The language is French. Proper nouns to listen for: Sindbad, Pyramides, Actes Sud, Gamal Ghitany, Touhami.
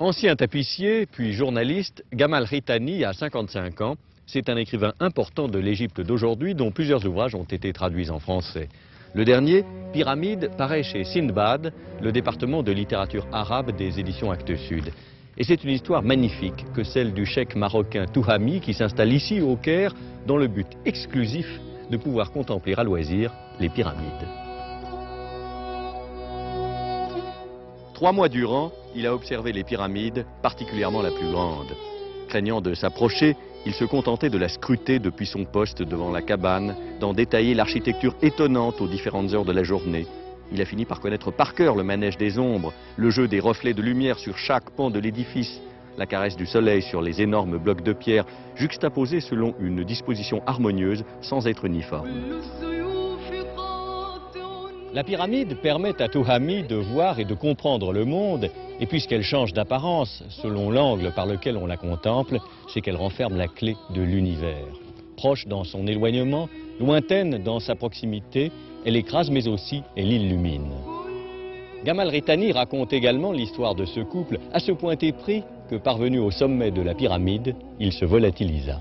Ancien tapissier, puis journaliste, Gamal Ghitany a 55 ans. C'est un écrivain important de l'Égypte d'aujourd'hui dont plusieurs ouvrages ont été traduits en français. Le dernier, Pyramides, paraît chez Sindbad, le département de littérature arabe des éditions Actes Sud. Et c'est une histoire magnifique que celle du cheikh marocain Touhami qui s'installe ici au Caire dans le but exclusif de pouvoir contempler à loisir les pyramides. 3 mois durant, il a observé les pyramides, particulièrement la plus grande. Craignant de s'approcher, il se contentait de la scruter depuis son poste devant la cabane, d'en détailler l'architecture étonnante aux différentes heures de la journée. Il a fini par connaître par cœur le manège des ombres, le jeu des reflets de lumière sur chaque pan de l'édifice, la caresse du soleil sur les énormes blocs de pierre, juxtaposés selon une disposition harmonieuse sans être uniforme. La pyramide permet à Touhami de voir et de comprendre le monde, et puisqu'elle change d'apparence selon l'angle par lequel on la contemple, c'est qu'elle renferme la clé de l'univers. Proche dans son éloignement, lointaine dans sa proximité, elle écrase mais aussi elle illumine. Gamal Ghitany raconte également l'histoire de ce couple, à ce point épris que parvenu au sommet de la pyramide, il se volatilisa.